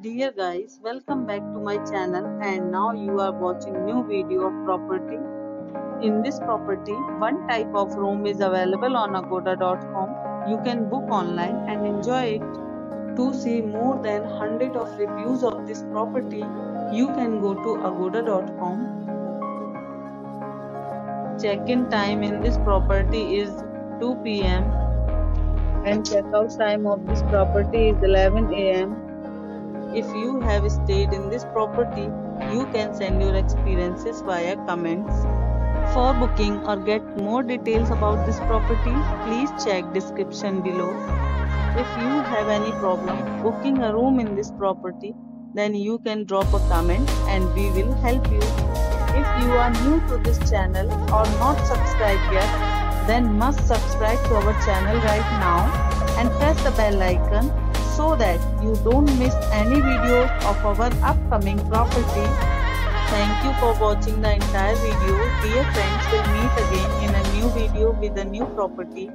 Dear guys, welcome back to my channel, and now you are watching new video of property. In this property, one type of room is available on agoda.com. You can book online and enjoy it. To see more than 100 of reviews of this property, you can go to agoda.com. Check-in time in this property is 2 p.m. and check-out time of this property is 11 a.m. If you have stayed in this property, you can send your experiences via comments. For booking or get more details about this property, please check description below. If you have any problem booking a room in this property, then you can drop a comment and we will help you. If you are new to this channel or not subscribed yet, then must subscribe to our channel right now and press the bell icon, so that you don't miss any videos of our upcoming property. Thank you for watching the entire video. Dear friends, we'll meet again in a new video with a new property.